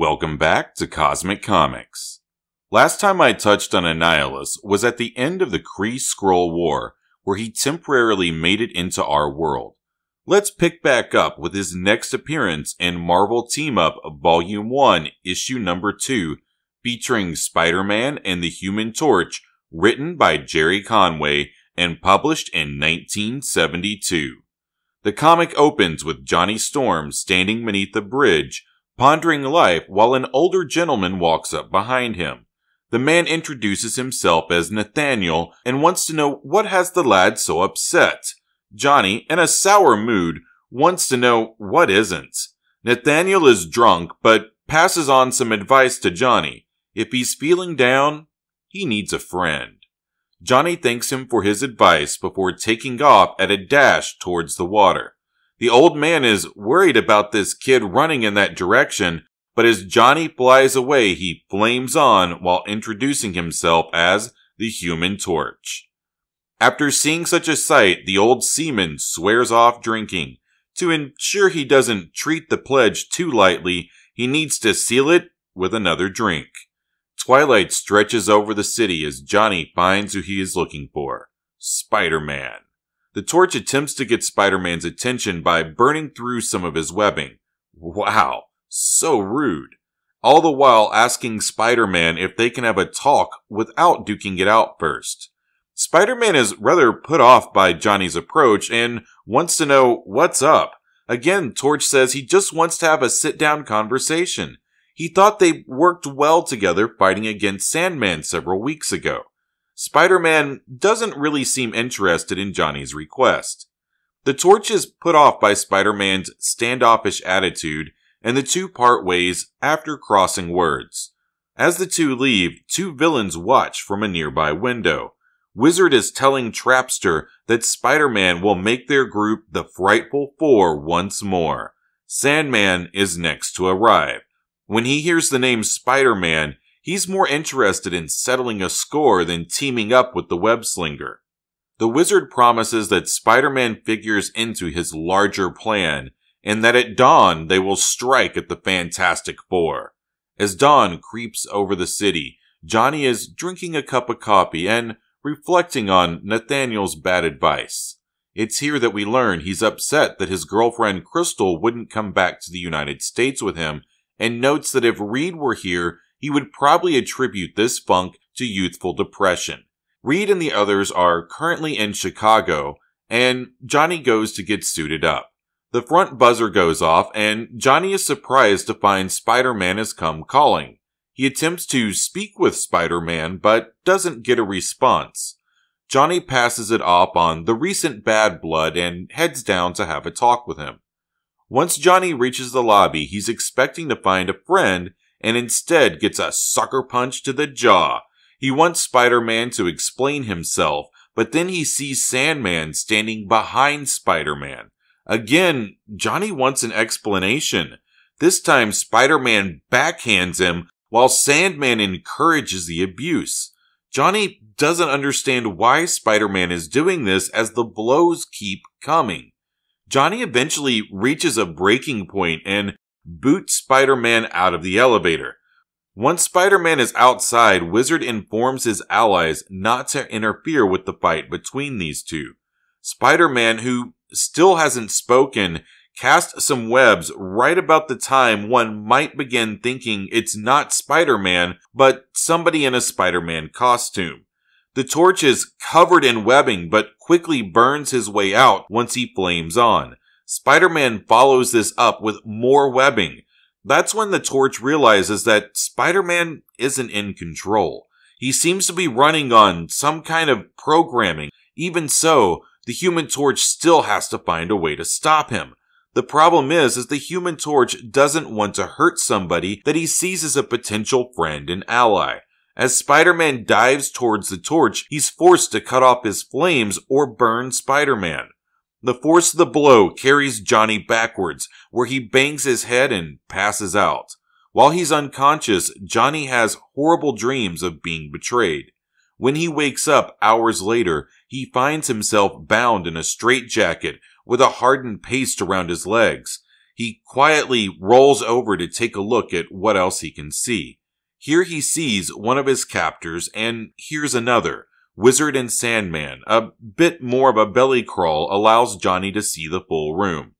Welcome back to Cosmic Comics. Last time I touched on Annihilus was at the end of the Kree-Skrull War, where he temporarily made it into our world. Let's pick back up with his next appearance in Marvel Team-Up Volume 1, Issue Number 2, featuring Spider-Man and the Human Torch, written by Jerry Conway and published in 1972. The comic opens with Johnny Storm standing beneath a bridge, pondering life while an older gentleman walks up behind him. The man introduces himself as Nathaniel and wants to know what has the lad so upset. Johnny, in a sour mood, wants to know what isn't. Nathaniel is drunk but passes on some advice to Johnny. If he's feeling down, he needs a friend. Johnny thanks him for his advice before taking off at a dash towards the water. The old man is worried about this kid running in that direction, but as Johnny flies away, he flames on while introducing himself as the Human Torch. After seeing such a sight, the old seaman swears off drinking. To ensure he doesn't treat the pledge too lightly, he needs to seal it with another drink. Twilight stretches over the city as Johnny finds who he is looking for, Spider-Man. The torch attempts to get Spider-Man's attention by burning through some of his webbing. Wow, so rude. All the while asking Spider-Man if they can have a talk without duking it out first. Spider-Man is rather put off by Johnny's approach and wants to know what's up. Again, Torch says he just wants to have a sit-down conversation. He thought they worked well together fighting against Sandman several weeks ago. Spider-Man doesn't really seem interested in Johnny's request. The Torch is put off by Spider-Man's standoffish attitude, and the two part ways after crossing words. As the two leave, two villains watch from a nearby window. Wizard is telling Trapster that Spider-Man will make their group the Frightful Four once more. Sandman is next to arrive. When he hears the name Spider-Man, he's more interested in settling a score than teaming up with the web-slinger. The Wizard promises that Spider-Man figures into his larger plan, and that at dawn they will strike at the Fantastic Four. As dawn creeps over the city, Johnny is drinking a cup of coffee and reflecting on Nathaniel's bad advice. It's here that we learn he's upset that his girlfriend Crystal wouldn't come back to the United States with him, and notes that if Reed were here, he would probably attribute this funk to youthful depression. Reed and the others are currently in Chicago, and Johnny goes to get suited up. The front buzzer goes off, and Johnny is surprised to find Spider-Man has come calling. He attempts to speak with Spider-Man, but doesn't get a response. Johnny passes it off on the recent bad blood and heads down to have a talk with him. Once Johnny reaches the lobby, he's expecting to find a friend, and instead gets a sucker punch to the jaw. He wants Spider-Man to explain himself, but then he sees Sandman standing behind Spider-Man. Again, Johnny wants an explanation. This time, Spider-Man backhands him while Sandman encourages the abuse. Johnny doesn't understand why Spider-Man is doing this as the blows keep coming. Johnny eventually reaches a breaking point and boots Spider-Man out of the elevator. Once Spider-Man is outside, Wizard informs his allies not to interfere with the fight between these two. Spider-Man, who still hasn't spoken, casts some webs right about the time one might begin thinking it's not Spider-Man, but somebody in a Spider-Man costume. The Torch is covered in webbing, but quickly burns his way out once he flames on. Spider-Man follows this up with more webbing. That's when the Torch realizes that Spider-Man isn't in control. He seems to be running on some kind of programming. Even so, the Human Torch still has to find a way to stop him. The problem is the Human Torch doesn't want to hurt somebody that he sees as a potential friend and ally. As Spider-Man dives towards the Torch, he's forced to cut off his flames or burn Spider-Man. The force of the blow carries Johnny backwards, where he bangs his head and passes out. While he's unconscious, Johnny has horrible dreams of being betrayed. When he wakes up hours later, he finds himself bound in a straitjacket with a hardened paste around his legs. He quietly rolls over to take a look at what else he can see. Here he sees one of his captors, and here's another. Wizard and Sandman. A bit more of a belly crawl allows Johnny to see the full room.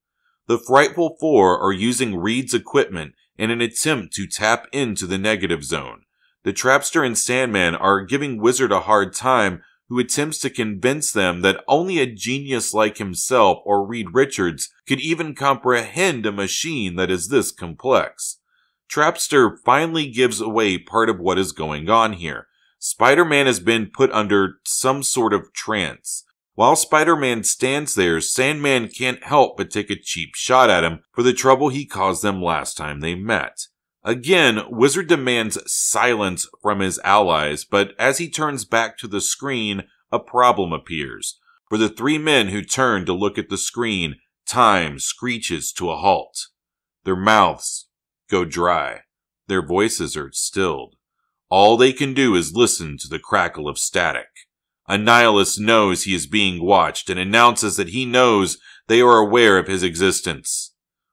The Frightful Four are using Reed's equipment in an attempt to tap into the negative zone. The Trapster and Sandman are giving Wizard a hard time, who attempts to convince them that only a genius like himself or Reed Richards could even comprehend a machine that is this complex. Trapster finally gives away part of what is going on here. Spider-Man has been put under some sort of trance. While Spider-Man stands there, Sandman can't help but take a cheap shot at him for the trouble he caused them last time they met. Again, Wizard demands silence from his allies, but as he turns back to the screen, a problem appears. For the three men who turn to look at the screen, time screeches to a halt. Their mouths go dry. Their voices are stilled. All they can do is listen to the crackle of static. Annihilus knows he is being watched and announces that he knows they are aware of his existence.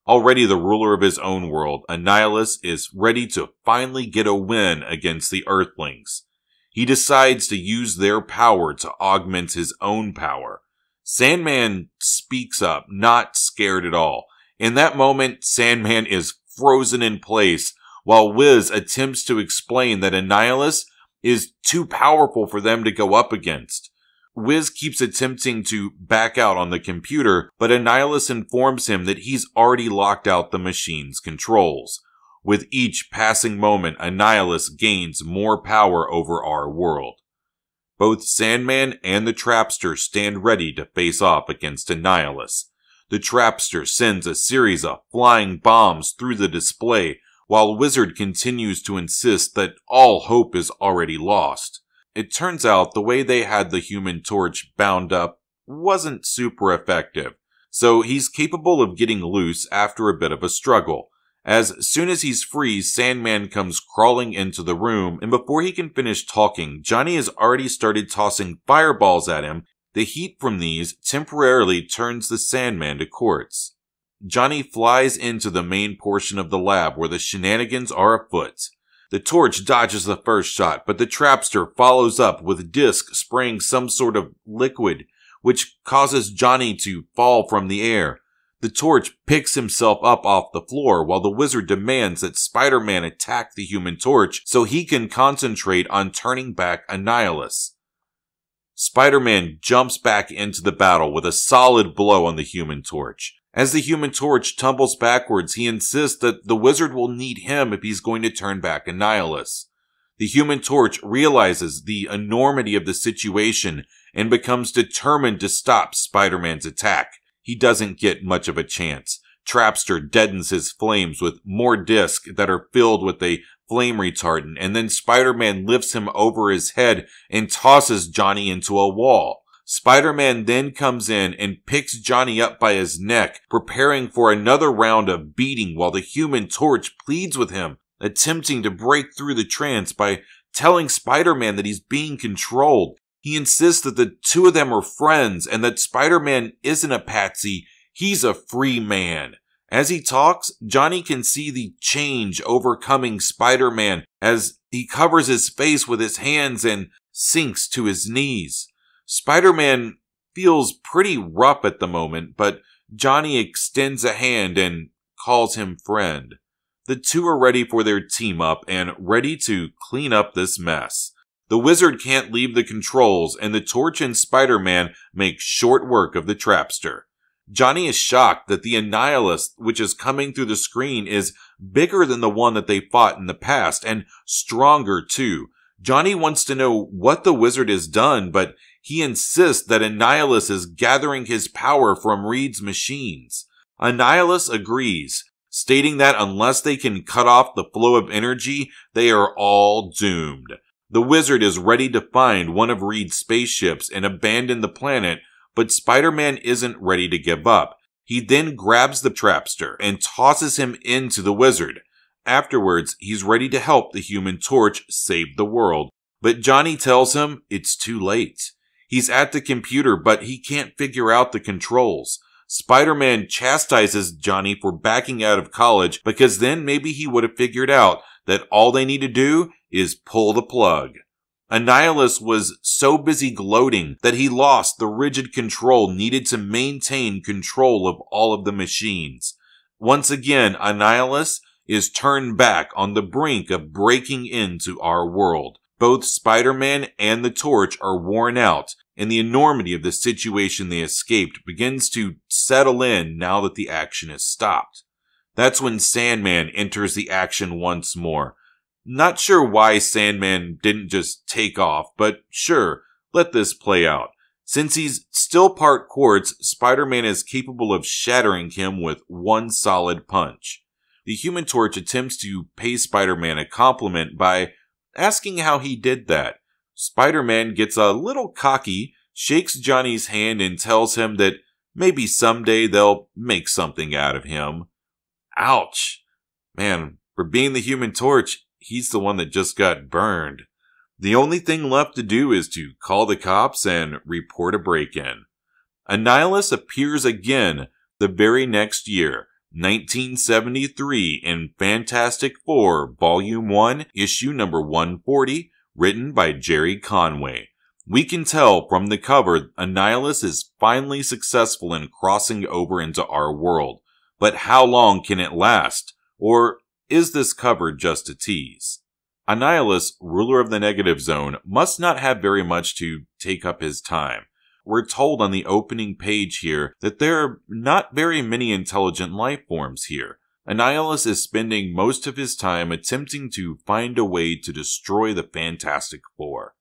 Already the ruler of his own world, Annihilus is ready to finally get a win against the Earthlings. He decides to use their power to augment his own power. Sandman speaks up, not scared at all. In that moment, Sandman is frozen in place, while Wiz attempts to explain that Annihilus is too powerful for them to go up against. Wiz keeps attempting to back out on the computer, but Annihilus informs him that he's already locked out the machine's controls. With each passing moment, Annihilus gains more power over our world. Both Sandman and the Trapster stand ready to face off against Annihilus. The Trapster sends a series of flying bombs through the display, while Wizard continues to insist that all hope is already lost. It turns out the way they had the Human Torch bound up wasn't super effective, so he's capable of getting loose after a bit of a struggle. As soon as he's free, Sandman comes crawling into the room, and before he can finish talking, Johnny has already started tossing fireballs at him. The heat from these temporarily turns the Sandman to quartz. Johnny flies into the main portion of the lab where the shenanigans are afoot. The torch dodges the first shot, but the Trapster follows up with Disc spraying some sort of liquid, which causes Johnny to fall from the air. The torch picks himself up off the floor, while the Wizard demands that Spider-Man attack the Human Torch so he can concentrate on turning back Annihilus. Spider-Man jumps back into the battle with a solid blow on the Human Torch. As the Human Torch tumbles backwards, he insists that the Wizard will need him if he's going to turn back Annihilus. The Human Torch realizes the enormity of the situation and becomes determined to stop Spider-Man's attack. He doesn't get much of a chance. Trapster deadens his flames with more discs that are filled with a flame retardant, and then Spider-Man lifts him over his head and tosses Johnny into a wall. Spider-Man then comes in and picks Johnny up by his neck, preparing for another round of beating while the Human Torch pleads with him, attempting to break through the trance by telling Spider-Man that he's being controlled. He insists that the two of them are friends and that Spider-Man isn't a patsy, he's a free man. As he talks, Johnny can see the change overcoming Spider-Man as he covers his face with his hands and sinks to his knees. Spider-Man feels pretty rough at the moment, but Johnny extends a hand and calls him friend. The two are ready for their team-up and ready to clean up this mess. The Wizard can't leave the controls, and the Torch and Spider-Man make short work of the Trapster. Johnny is shocked that the Annihilus, which is coming through the screen, is bigger than the one that they fought in the past, and stronger too. Johnny wants to know what the Wizard has done, but he insists that Annihilus is gathering his power from Reed's machines. Annihilus agrees, stating that unless they can cut off the flow of energy, they are all doomed. The Wizard is ready to find one of Reed's spaceships and abandon the planet, but Spider-Man isn't ready to give up. He then grabs the Trapster and tosses him into the Wizard. Afterwards, he's ready to help the Human Torch save the world, but Johnny tells him it's too late. He's at the computer, but he can't figure out the controls. Spider-Man chastises Johnny for backing out of college because then maybe he would have figured out that all they need to do is pull the plug. Annihilus was so busy gloating that he lost the rigid control needed to maintain control of all of the machines. Once again, Annihilus is turned back on the brink of breaking into our world. Both Spider-Man and the Torch are worn out, and the enormity of the situation they escaped begins to settle in now that the action is stopped. That's when Sandman enters the action once more. Not sure why Sandman didn't just take off, but sure, let this play out. Since he's still part quartz, Spider-Man is capable of shattering him with one solid punch. The Human Torch attempts to pay Spider-Man a compliment by asking how he did that. Spider-Man gets a little cocky, shakes Johnny's hand, and tells him that maybe someday they'll make something out of him. Ouch! Man, for being the Human Torch, he's the one that just got burned. The only thing left to do is to call the cops and report a break-in. Annihilus appears again the very next year, 1973, in Fantastic Four, Volume 1, Issue Number 140, written by Jerry Conway. We can tell from the cover, Annihilus is finally successful in crossing over into our world. But how long can it last? Or is this cover just a tease? Annihilus, ruler of the Negative Zone, must not have very much to take up his time. We're told on the opening page here that there are not very many intelligent life forms here. Annihilus is spending most of his time attempting to find a way to destroy the Fantastic Four.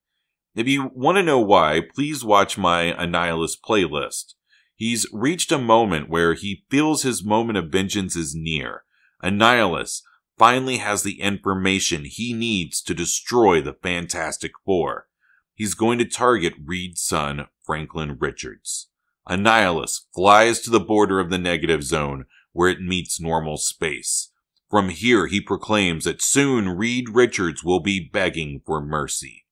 If you want to know why, please watch my Annihilus playlist. He's reached a moment where he feels his moment of vengeance is near. Annihilus finally has the information he needs to destroy the Fantastic Four. He's going to target Reed's son, Franklin Richards. Annihilus flies to the border of the Negative Zone, where it meets normal space. From here, he proclaims that soon Reed Richards will be begging for mercy.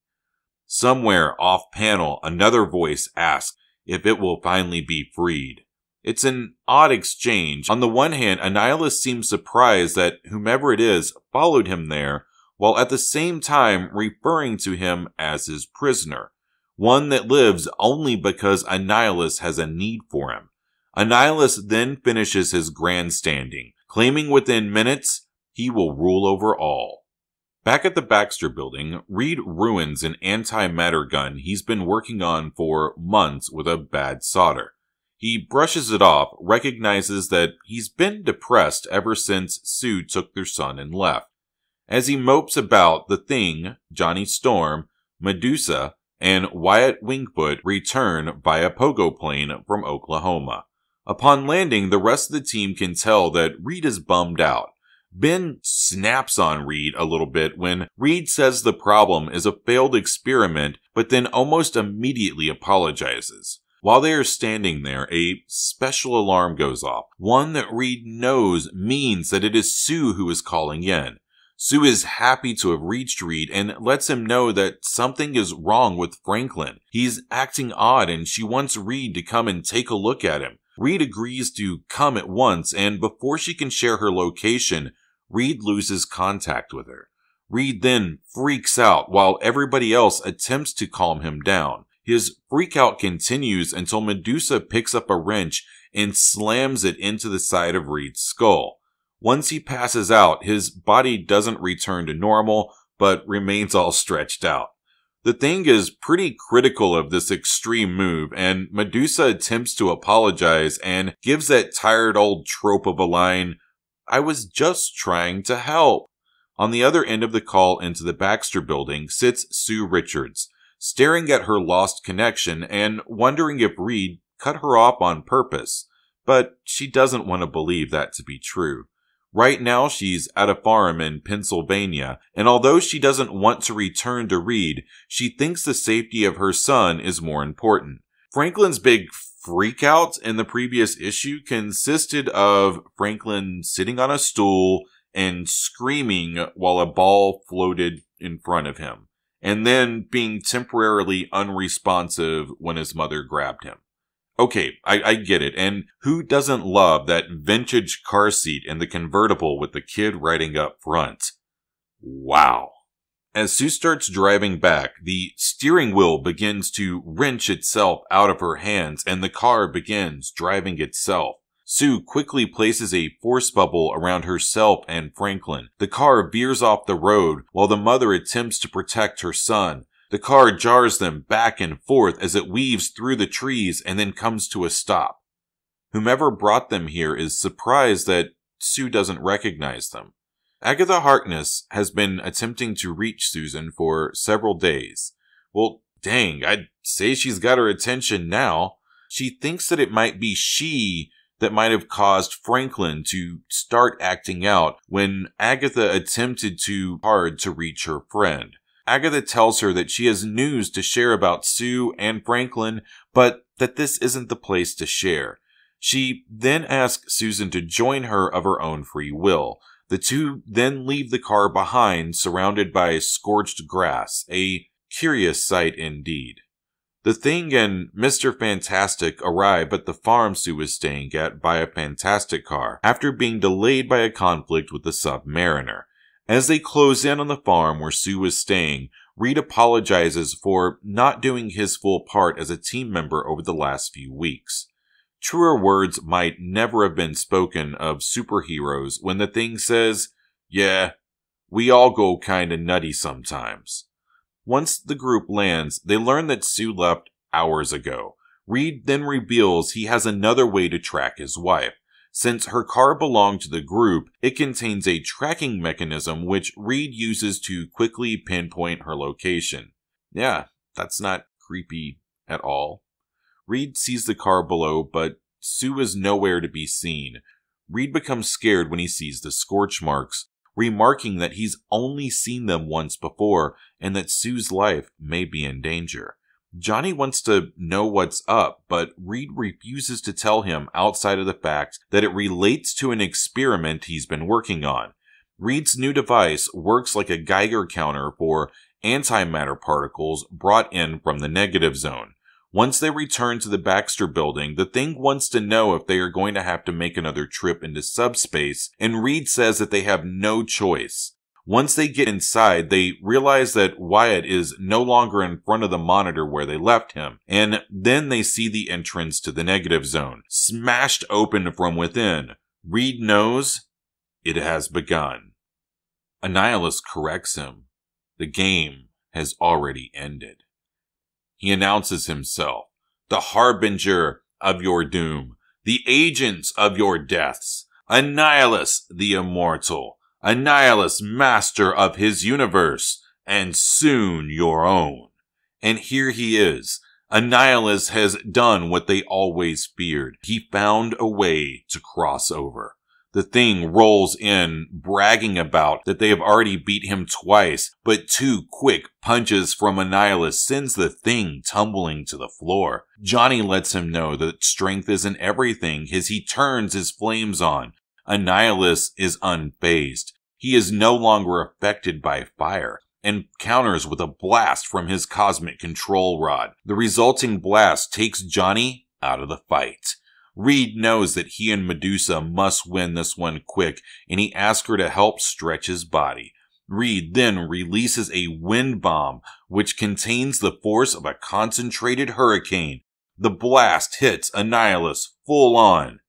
Somewhere off-panel, another voice asks if it will finally be freed. It's an odd exchange. On the one hand, Annihilus seems surprised that whomever it is followed him there, while at the same time referring to him as his prisoner, one that lives only because Annihilus has a need for him. Annihilus then finishes his grandstanding, claiming within minutes he will rule over all. Back at the Baxter building, Reed ruins an antimatter gun he's been working on for months with a bad solder. He brushes it off, recognizes that he's been depressed ever since Sue took their son and left. As he mopes about, the Thing, Johnny Storm, Medusa, and Wyatt Wingfoot return by a pogo plane from Oklahoma. Upon landing, the rest of the team can tell that Reed is bummed out. Ben snaps on Reed a little bit when Reed says the problem is a failed experiment, but then almost immediately apologizes. While they are standing there, a special alarm goes off, one that Reed knows means that it is Sue who is calling in. Sue is happy to have reached Reed and lets him know that something is wrong with Franklin. He's acting odd and she wants Reed to come and take a look at him. Reed agrees to come at once, and before she can share her location, Reed loses contact with her. Reed then freaks out while everybody else attempts to calm him down. His freakout continues until Medusa picks up a wrench and slams it into the side of Reed's skull. Once he passes out, his body doesn't return to normal, but remains all stretched out. The Thing is pretty critical of this extreme move, and Medusa attempts to apologize and gives that tired old trope of a line, "I was just trying to help." On the other end of the call into the Baxter building sits Sue Richards, staring at her lost connection and wondering if Reed cut her off on purpose, but she doesn't want to believe that to be true. Right now, she's at a farm in Pennsylvania, and although she doesn't want to return to Reed, she thinks the safety of her son is more important. Franklin's big freakout in the previous issue consisted of Franklin sitting on a stool and screaming while a ball floated in front of him, and then being temporarily unresponsive when his mother grabbed him. Okay, I get it. And who doesn't love that vintage car seat and the convertible with the kid riding up front? Wow. As Sue starts driving back, the steering wheel begins to wrench itself out of her hands, and the car begins driving itself. Sue quickly places a force bubble around herself and Franklin. The car veers off the road while the mother attempts to protect her son. The car jars them back and forth as it weaves through the trees and then comes to a stop. Whomever brought them here is surprised that Sue doesn't recognize them. Agatha Harkness has been attempting to reach Susan for several days. Well, dang, I'd say she's got her attention now. She thinks that it might be she that might have caused Franklin to start acting out when Agatha attempted too hard to reach her friend. Agatha tells her that she has news to share about Sue and Franklin, but that this isn't the place to share. She then asks Susan to join her of her own free will. The two then leave the car behind, surrounded by scorched grass, a curious sight indeed. The Thing and Mr. Fantastic arrive at the farm Sue is staying at by a Fantastic car, after being delayed by a conflict with the Submariner. As they close in on the farm where Sue is staying, Reed apologizes for not doing his full part as a team member over the last few weeks. Truer words might never have been spoken of superheroes when the Thing says, "Yeah, we all go kinda nutty sometimes." Once the group lands, they learn that Sue left hours ago. Reed then reveals he has another way to track his wife. Since her car belonged to the group, it contains a tracking mechanism which Reed uses to quickly pinpoint her location. Yeah, that's not creepy at all. Reed sees the car below, but Sue is nowhere to be seen. Reed becomes scared when he sees the scorch marks, remarking that he's only seen them once before and that Sue's life may be in danger. Johnny wants to know what's up, but Reed refuses to tell him outside of the fact that it relates to an experiment he's been working on. Reed's new device works like a Geiger counter for antimatter particles brought in from the Negative Zone. Once they return to the Baxter building, the Thing wants to know if they are going to have to make another trip into subspace, and Reed says that they have no choice. Once they get inside, they realize that Wyatt is no longer in front of the monitor where they left him, and then they see the entrance to the Negative Zone, smashed open from within. Reed knows it has begun. Annihilus corrects him. The game has already ended. He announces himself, the harbinger of your doom, the agents of your deaths, Annihilus the immortal, Annihilus master of his universe, and soon your own. And here he is. Annihilus has done what they always feared. He found a way to cross over. The Thing rolls in, bragging about that they have already beat him twice, but two quick punches from Annihilus sends the Thing tumbling to the floor. Johnny lets him know that strength isn't everything as he turns his flames on. Annihilus is unfazed. He is no longer affected by fire and counters with a blast from his cosmic control rod. The resulting blast takes Johnny out of the fight. Reed knows that he and Medusa must win this one quick, and he asks her to help stretch his body. Reed then releases a wind bomb, which contains the force of a concentrated hurricane. The blast hits Annihilus full on.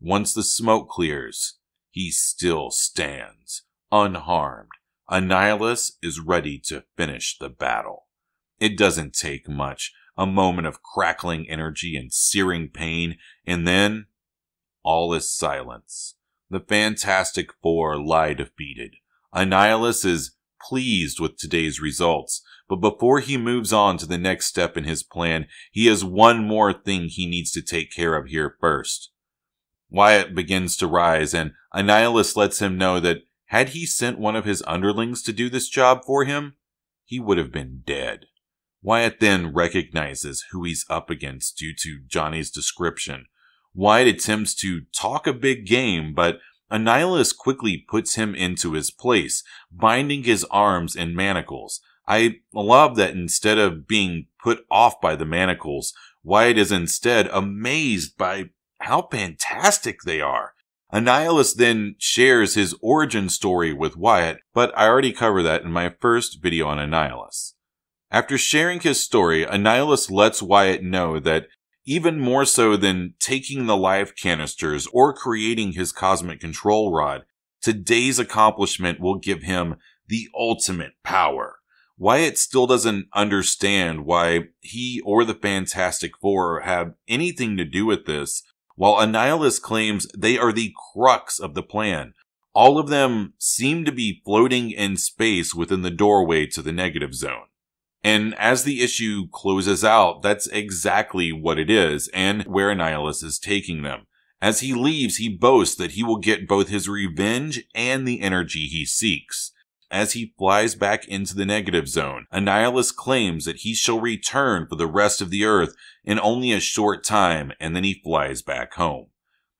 Once the smoke clears, he still stands, unharmed. Annihilus is ready to finish the battle. It doesn't take much. A moment of crackling energy and searing pain, and then all is silence. The Fantastic Four lie defeated. Annihilus is pleased with today's results, but before he moves on to the next step in his plan, he has one more thing he needs to take care of here first. Wyatt begins to rise, and Annihilus lets him know that had he sent one of his underlings to do this job for him, he would have been dead. Wyatt then recognizes who he's up against due to Johnny's description. Wyatt attempts to talk a big game, but Annihilus quickly puts him into his place, binding his arms in manacles. I love that instead of being put off by the manacles, Wyatt is instead amazed by how fantastic they are. Annihilus then shares his origin story with Wyatt, but I already covered that in my first video on Annihilus. After sharing his story, Annihilus lets Wyatt know that even more so than taking the life canisters or creating his cosmic control rod, today's accomplishment will give him the ultimate power. Wyatt still doesn't understand why he or the Fantastic Four have anything to do with this, while Annihilus claims they are the crux of the plan. All of them seem to be floating in space within the doorway to the Negative Zone. And as the issue closes out, that's exactly what it is and where Annihilus is taking them. As he leaves, he boasts that he will get both his revenge and the energy he seeks. As he flies back into the Negative Zone, Annihilus claims that he shall return for the rest of the Earth in only a short time, and then he flies back home.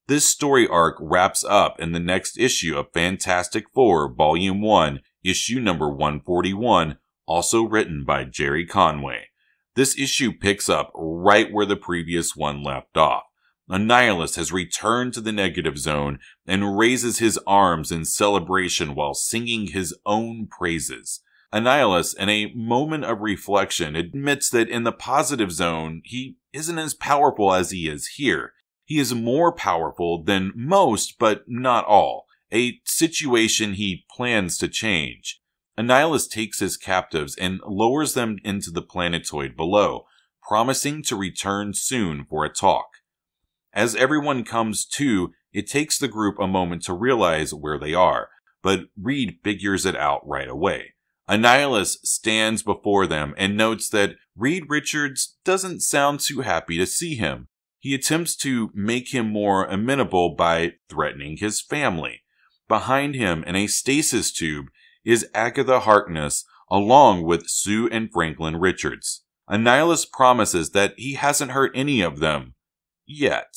This story arc wraps up in the next issue of Fantastic Four, Volume 1, Issue Number 141, also written by Jerry Conway. This issue picks up right where the previous one left off. Annihilus has returned to the Negative Zone and raises his arms in celebration while singing his own praises. Annihilus, in a moment of reflection, admits that in the Positive Zone, he isn't as powerful as he is here. He is more powerful than most, but not all, a situation he plans to change. Annihilus takes his captives and lowers them into the planetoid below, promising to return soon for a talk. As everyone comes to, it takes the group a moment to realize where they are, but Reed figures it out right away. Annihilus stands before them and notes that Reed Richards doesn't sound too happy to see him. He attempts to make him more amenable by threatening his family. Behind him in a stasis tube is Agatha Harkness, along with Sue and Franklin Richards. Annihilus promises that he hasn't hurt any of them. Yet.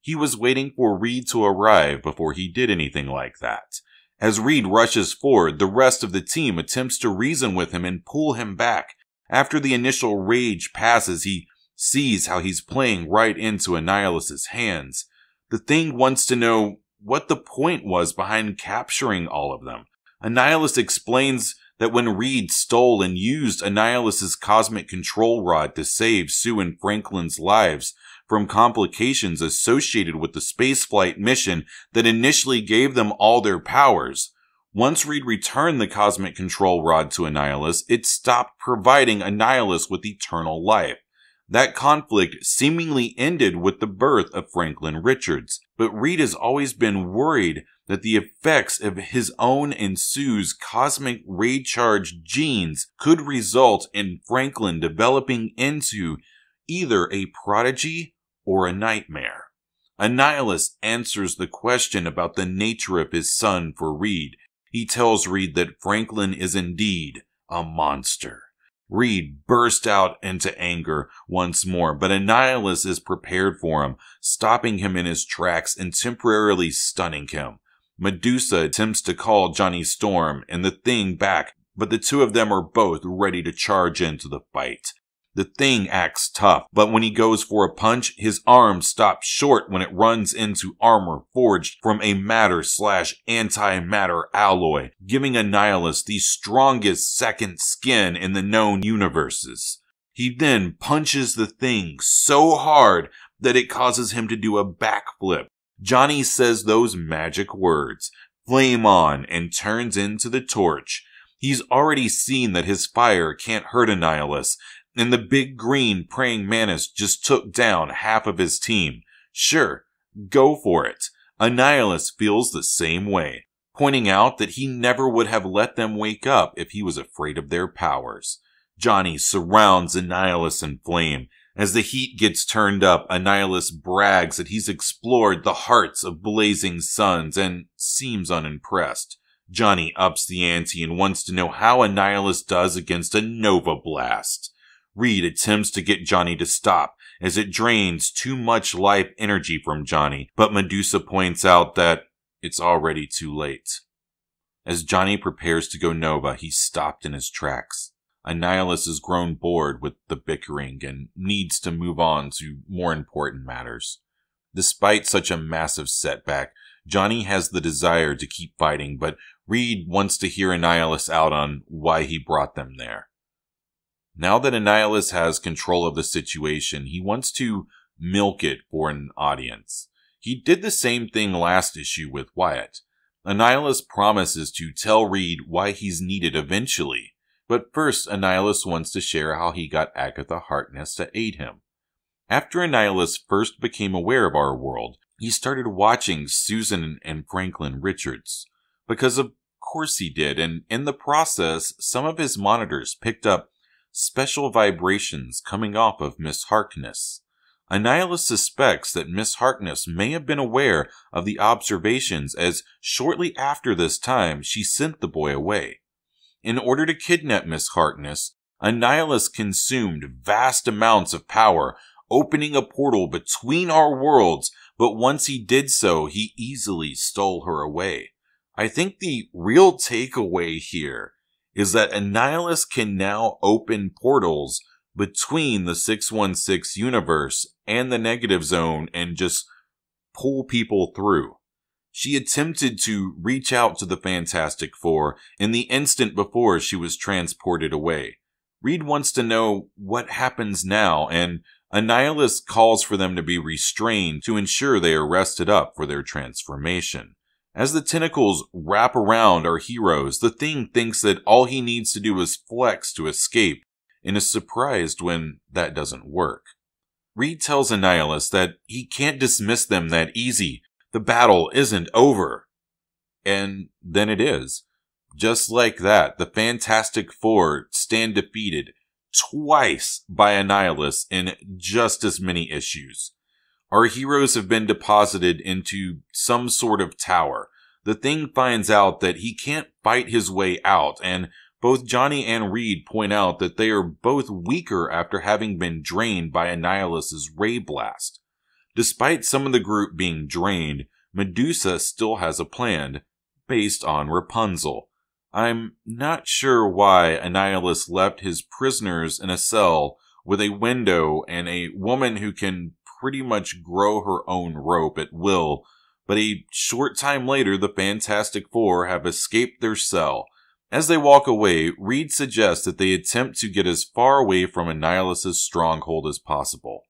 He was waiting for Reed to arrive before he did anything like that. As Reed rushes forward, the rest of the team attempts to reason with him and pull him back. After the initial rage passes, he sees how he's playing right into Annihilus's hands. The Thing wants to know what the point was behind capturing all of them. Annihilus explains that when Reed stole and used Annihilus's cosmic control rod to save Sue and Franklin's lives from complications associated with the spaceflight mission that initially gave them all their powers. Once Reed returned the cosmic control rod to Annihilus, it stopped providing Annihilus with eternal life. That conflict seemingly ended with the birth of Franklin Richards, but Reed has always been worried that the effects of his own and Sue's cosmic ray-charged genes could result in Franklin developing into either a prodigy or a nightmare. Annihilus answers the question about the nature of his son for Reed. He tells Reed that Franklin is indeed a monster. Reed bursts out into anger once more, but Annihilus is prepared for him, stopping him in his tracks and temporarily stunning him. Medusa attempts to call Johnny Storm and the Thing back, but the two of them are both ready to charge into the fight. The Thing acts tough, but when he goes for a punch, his arm stops short when it runs into armor forged from a matter/antimatter alloy, giving Annihilus the strongest second skin in the known universes. He then punches the Thing so hard that it causes him to do a backflip. Johnny says those magic words, "Flame on," and turns into the torch. He's already seen that his fire can't hurt Annihilus, and the big green praying mantis just took down half of his team. Sure, go for it. Annihilus feels the same way, pointing out that he never would have let them wake up if he was afraid of their powers. Johnny surrounds Annihilus in flame. As the heat gets turned up, Annihilus brags that he's explored the hearts of blazing suns and seems unimpressed. Johnny ups the ante and wants to know how Annihilus does against a Nova Blast. Reed attempts to get Johnny to stop as it drains too much life energy from Johnny, but Medusa points out that it's already too late. As Johnny prepares to go Nova, he's stopped in his tracks. Annihilus has grown bored with the bickering and needs to move on to more important matters. Despite such a massive setback, Johnny has the desire to keep fighting, but Reed wants to hear Annihilus out on why he brought them there. Now that Annihilus has control of the situation, he wants to milk it for an audience. He did the same thing last issue with Wyatt. Annihilus promises to tell Reed why he's needed eventually, but first Annihilus wants to share how he got Agatha Harkness to aid him. After Annihilus first became aware of our world, he started watching Susan and Franklin Richards. Because of course he did, and in the process, some of his monitors picked up special vibrations coming off of Miss Harkness. Annihilus suspects that Miss Harkness may have been aware of the observations, as shortly after this time, she sent the boy away. In order to kidnap Miss Harkness, Annihilus consumed vast amounts of power, opening a portal between our worlds, but once he did so, he easily stole her away. I think the real takeaway here is that Annihilus can now open portals between the 616 universe and the Negative Zone and just pull people through. She attempted to reach out to the Fantastic Four in the instant before she was transported away. Reed wants to know what happens now, and Annihilus calls for them to be restrained to ensure they are rested up for their transformation. As the tentacles wrap around our heroes, the Thing thinks that all he needs to do is flex to escape, and is surprised when that doesn't work. Reed tells Annihilus that he can't dismiss them that easy. The battle isn't over. And then it is. Just like that, the Fantastic Four stand defeated twice by Annihilus in just as many issues. Our heroes have been deposited into some sort of tower. The Thing finds out that he can't fight his way out, and both Johnny and Reed point out that they are both weaker after having been drained by Annihilus's ray blast. Despite some of the group being drained, Medusa still has a plan, based on Rapunzel. I'm not sure why Annihilus left his prisoners in a cell with a window and a woman who can pretty much grow her own rope at will, but a short time later the Fantastic Four have escaped their cell. As they walk away, Reed suggests that they attempt to get as far away from Annihilus's stronghold as possible.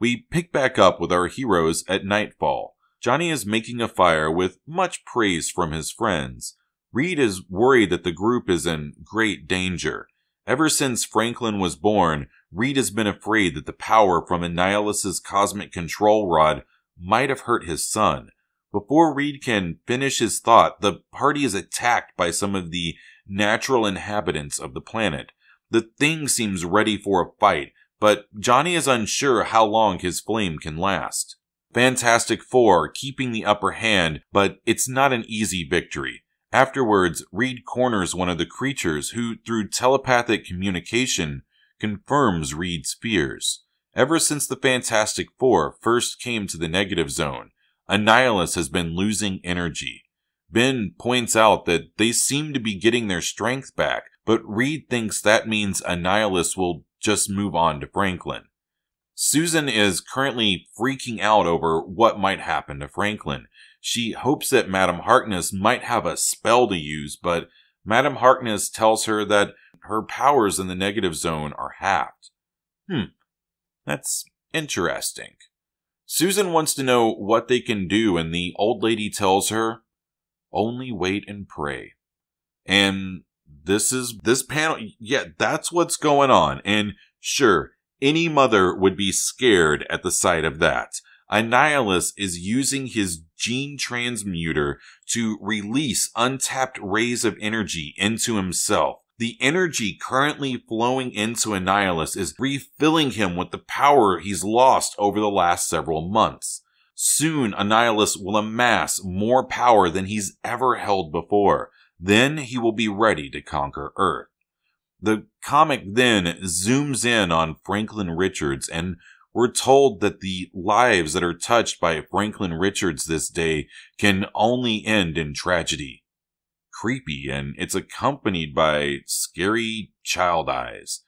We pick back up with our heroes at nightfall. Johnny is making a fire with much praise from his friends. Reed is worried that the group is in great danger. Ever since Franklin was born, Reed has been afraid that the power from Annihilus's cosmic control rod might have hurt his son. Before Reed can finish his thought, the party is attacked by some of the natural inhabitants of the planet. The Thing seems ready for a fight, but Johnny is unsure how long his flame can last. Fantastic Four keeping the upper hand, but it's not an easy victory. Afterwards, Reed corners one of the creatures who, through telepathic communication, confirms Reed's fears. Ever since the Fantastic Four first came to the Negative Zone, Annihilus has been losing energy. Ben points out that they seem to be getting their strength back, but Reed thinks that means Annihilus will just move on to Franklin. Susan is currently freaking out over what might happen to Franklin. She hopes that Madame Harkness might have a spell to use, but Madame Harkness tells her that her powers in the Negative Zone are halved. That's interesting. Susan wants to know what they can do, and the old lady tells her, only wait and pray. And this is this panel. Yeah, that's what's going on. And sure, any mother would be scared at the sight of that. Annihilus is using his gene transmuter to release untapped rays of energy into himself. The energy currently flowing into Annihilus is refilling him with the power he's lost over the last several months. Soon, Annihilus will amass more power than he's ever held before. Then he will be ready to conquer Earth. The comic then zooms in on Franklin Richards, and we're told that the lives that are touched by Franklin Richards this day can only end in tragedy. creepy, and it's accompanied by scary child eyes.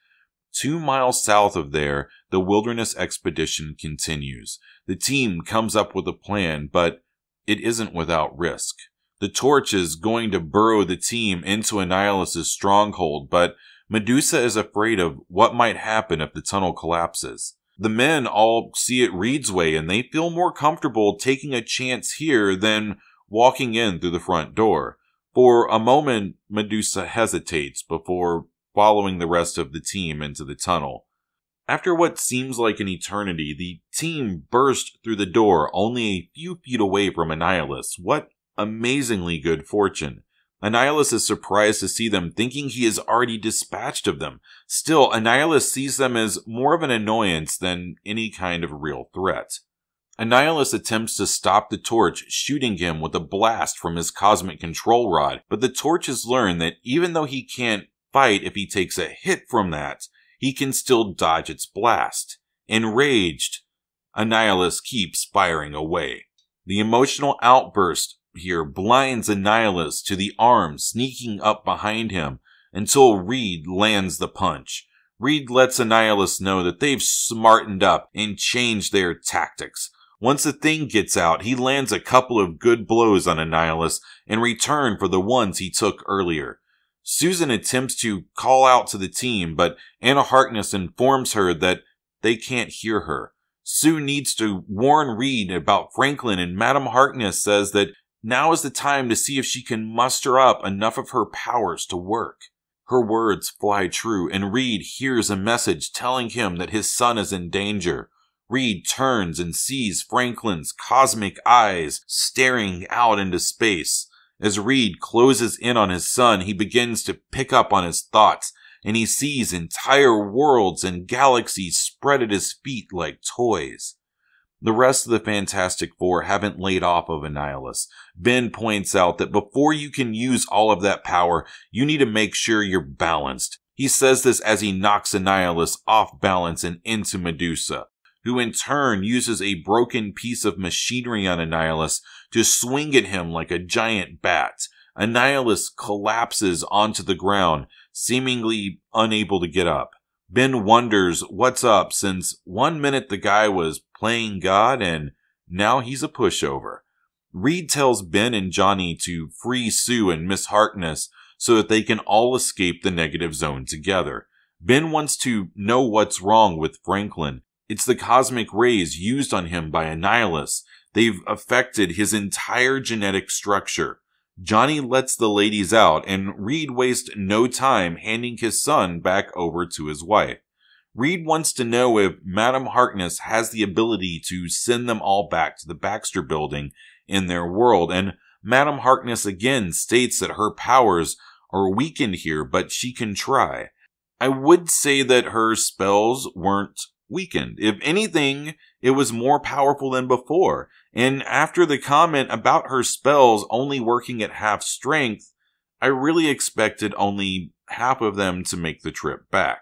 2 miles south of there, the wilderness expedition continues. The team comes up with a plan, but it isn't without risk. The Torch is going to burrow the team into Annihilus' stronghold, but Medusa is afraid of what might happen if the tunnel collapses. The men all see it Reed's way, and they feel more comfortable taking a chance here than walking in through the front door. For a moment, Medusa hesitates before following the rest of the team into the tunnel. After what seems like an eternity, the team burst through the door only a few feet away from Annihilus. What amazingly good fortune. Annihilus is surprised to see them, thinking he is already dispatched of them. Still, Annihilus sees them as more of an annoyance than any kind of real threat. Annihilus attempts to stop the Torch, shooting him with a blast from his cosmic control rod, but the Torch has learned that even though he can't fight if he takes a hit from that, he can still dodge its blast. Enraged, Annihilus keeps firing away. The emotional outburst here blinds Annihilus to the arm sneaking up behind him until Reed lands the punch. Reed lets Annihilus know that they've smartened up and changed their tactics. Once the Thing gets out, he lands a couple of good blows on Annihilus in return for the ones he took earlier. Susan attempts to call out to the team, but Anna Harkness informs her that they can't hear her. Sue needs to warn Reed about Franklin, and Madame Harkness says that now is the time to see if she can muster up enough of her powers to work. Her words fly true, and Reed hears a message telling him that his son is in danger. Reed turns and sees Franklin's cosmic eyes staring out into space. As Reed closes in on his son, he begins to pick up on his thoughts, and he sees entire worlds and galaxies spread at his feet like toys. The rest of the Fantastic Four haven't laid off of Annihilus. Ben points out that before you can use all of that power, you need to make sure you're balanced. He says this as he knocks Annihilus off balance and into Medusa, who in turn uses a broken piece of machinery on Annihilus to swing at him like a giant bat. Annihilus collapses onto the ground, seemingly unable to get up. Ben wonders what's up, since 1 minute the guy was playing God and now he's a pushover. Reed tells Ben and Johnny to free Sue and Miss Harkness so that they can all escape the Negative Zone together. Ben wants to know what's wrong with Franklin. It's the cosmic rays used on him by Annihilus. They've affected his entire genetic structure. Johnny lets the ladies out, and Reed wastes no time handing his son back over to his wife. Reed wants to know if Madame Harkness has the ability to send them all back to the Baxter building in their world, and Madame Harkness again states that her powers are weakened here, but she can try. I would say that her spells weren't weakened. If anything, it was more powerful than before. And after the comment about her spells only working at half strength, I really expected only half of them to make the trip back.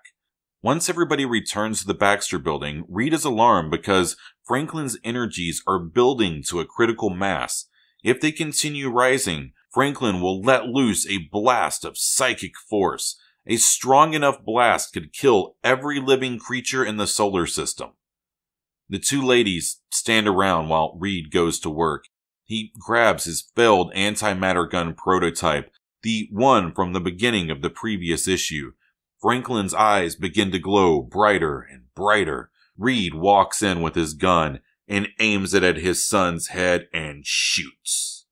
Once everybody returns to the Baxter building, Reed is alarmed because Franklin's energies are building to a critical mass. If they continue rising, Franklin will let loose a blast of psychic force. A strong enough blast could kill every living creature in the solar system. The two ladies stand around while Reed goes to work. He grabs his failed antimatter gun prototype, the one from the beginning of the previous issue. Franklin's eyes begin to glow brighter and brighter. Reed walks in with his gun and aims it at his son's head and shoots.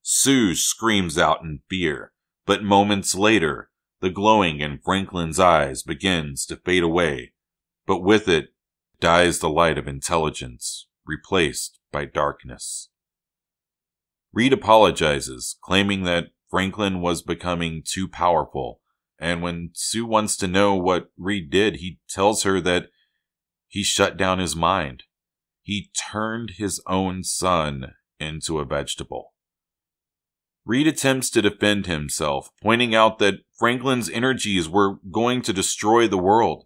Sue screams out in fear, but moments later, the glowing in Franklin's eyes begins to fade away, but with it dies the light of intelligence, replaced by darkness. Reed apologizes, claiming that Franklin was becoming too powerful, and when Sue wants to know what Reed did, he tells her that he shut down his mind. He turned his own son into a vegetable. Reed attempts to defend himself, pointing out that Franklin's energies were going to destroy the world.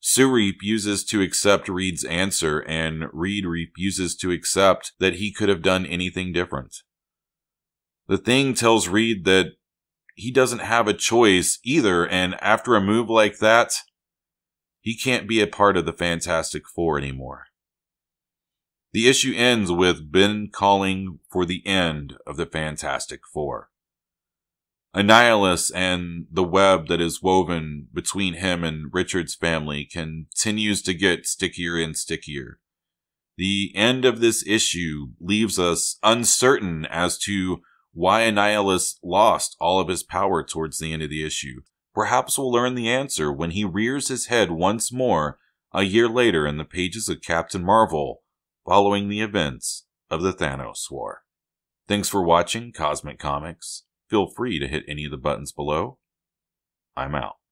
Sue refuses to accept Reed's answer, and Reed refuses to accept that he could have done anything different. The Thing tells Reed that he doesn't have a choice either, and after a move like that, he can't be a part of the Fantastic Four anymore. The issue ends with Ben calling for the end of the Fantastic Four. Annihilus and the web that is woven between him and Richard's family continues to get stickier and stickier. The end of this issue leaves us uncertain as to why Annihilus lost all of his power towards the end of the issue. Perhaps we'll learn the answer when he rears his head once more a year later in the pages of Captain Marvel, following the events of the Thanos War. Thanks for watching Cosmic Comics. Feel free to hit any of the buttons below. I'm out.